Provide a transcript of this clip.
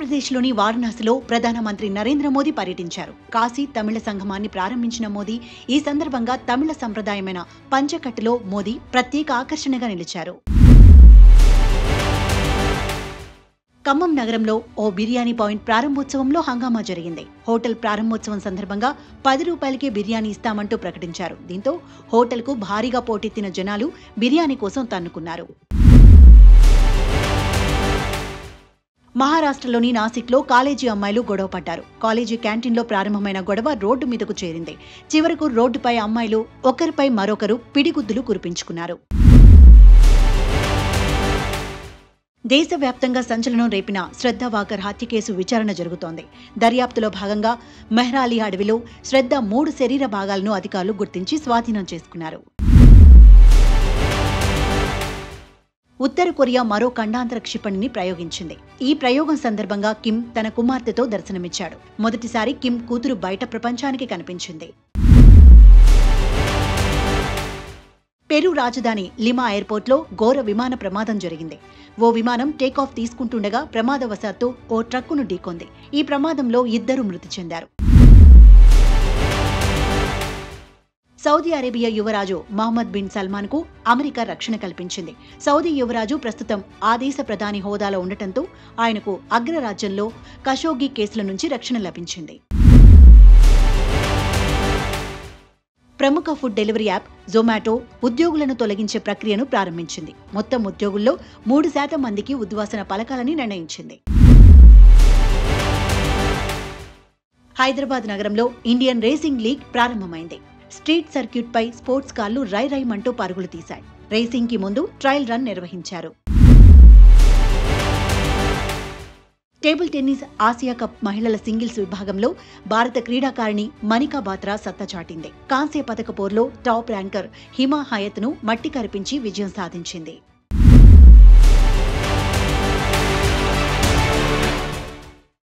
ఆంధ్రప్రదేశ్లోని వారణాసిలో ప్రధానమంత్రి నరేంద్ర మోదీ పర్యటించారు. కాశీ తమిళ సంగమాన్ని ప్రారంభించిన మోదీ ఈ సందర్భంగా తమిళ సంప్రదాయమైన పంచకట్టులో మోదీ ప్రత్యేక ఆకర్షణగా నిలిచారు. ఖమ్మం నగరంలో ఓ బిర్యానీ పాయింట్ ప్రారంభోత్సవంలో హంగామా జరిగింది. హోటల్ ప్రారంభోత్సవం సందర్భంగా 10 రూపాయలకే బిర్యానీ ఇస్తామంటూ ప్రకటించారు. దీంతో హోటల్కు భారీగా పోటెత్తిన జనాలు బిర్యానీ కోసం తన్నుకున్నారు. మహారాష్ట్రలోని నాసిక్లో కాలేజీ అమ్మాయిలు గొడవ పడ్డారు. కాలేజీ క్యాంటీన్లో ప్రారంభమైన గొడవ రోడ్డు మీదకు చేరింది. చివరకు రోడ్డుపై అమ్మాయిలు ఒకరిపై మరొకరు పిడిగుద్దులు కురిపించుకున్నారు. దేశవ్యాప్తంగా సంచలనం రేపిన శ్రద్ధ వాకర్ హత్య కేసు విచారణ జరుగుతోంది. దర్యాప్తులో భాగంగా మెహ్రాలీ అడవిలో శ్రద్ధ 3 శరీర భాగాలను అధికారులు గుర్తించి స్వాధీనం చేసుకున్నారు. उत्तर कोरिया మరో ఖండాంతర క్షిపణిని ప్రయోగించింది. ఈ ప్రయోగం సందర్భంగా కిమ్ తన కుమార్తెతో దర్శనమిచ్చాడు. మొదటిసారి కిమ్ కూతురు బయట ప్రపంచానికి కనిపించింది. పెరు రాజధాని లిమా ఎయిర్పోర్ట్లో ఘోర విమాన ప్రమాదం జరిగింది. ఓ విమానం టేకాఫ్ తీసుకుంటుండగా ప్రమాదవశాత్తు ఓ ట్రక్కును ఢీకొంది. ఈ ప్రమాదంలో 2 మృతి చెందారు. సౌదీ అరేబియా యువరాజు మొహమ్మద్ బిన్ సల్మాన్ కు అమరీకా రక్షణ కల్పించింది. సౌదీ యువరాజు ప్రస్తుతం ఆ దేశ ప్రధాని హోదాలో ఉండటంతో ఆయనకు అగ్రరాజ్యంలో ఖషోగి కేసుల నుంచి రక్షణ లభించింది. ప్రముఖ ఫుడ్ డెలివరీ యాప్ జోమాటో ఉద్యోగులను తొలగించే ప్రక్రియను ప్రారంభించింది. మొత్తం ఉద్యోగుల్లో 3% మందికి ఉద్వాసన పలకాలని నిర్ణయించింది. హైదరాబాద్ నగరంలో ఇండియన్ రేసింగ్ లీగ్ ప్రారంభమైంది. స్ట్రీట్ సర్క్యూట్ పై స్పోర్ట్స్ కార్లు రైమంటూ పరుగులు తీశాయి. రేసింగ్ కి ముందు ట్రయల్ రన్ నిర్వహించారు. టేబుల్ టెన్నిస్ ఆసియా కప్ మహిళల సింగిల్స్ విభాగంలో భారత క్రీడాకారిణి మనికా బాత్రా సత్తా చాటింది. కాంస్య పతక పోరులో టాప్ ర్యాంకర్ హిమా హయత్ ను మట్టి కరిపించి విజయం సాధించింది.